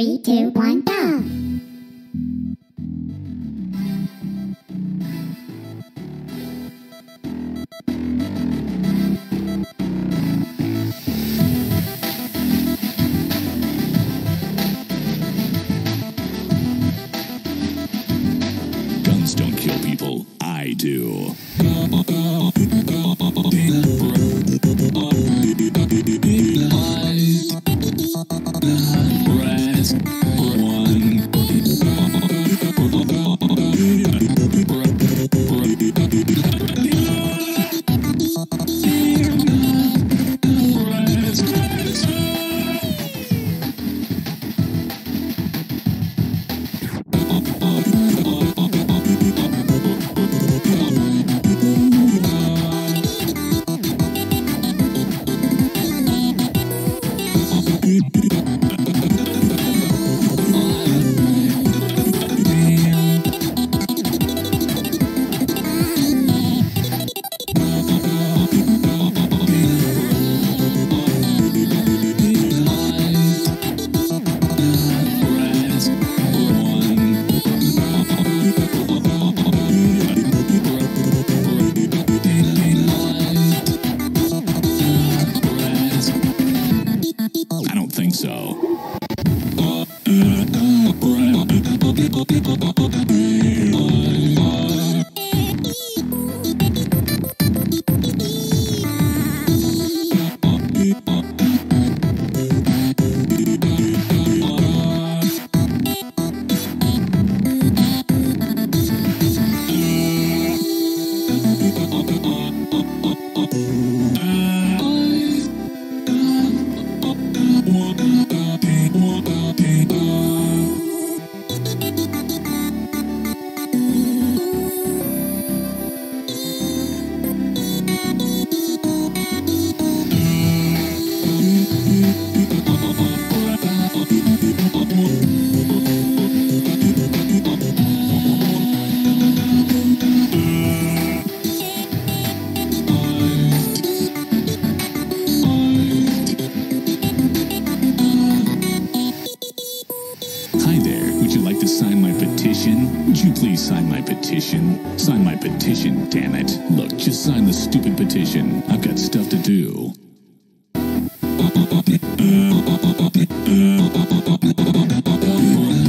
3, 2, 1, go! Guns don't kill people, I do. Sign my petition, damn it. Look, just sign the stupid petition. I've got stuff to do.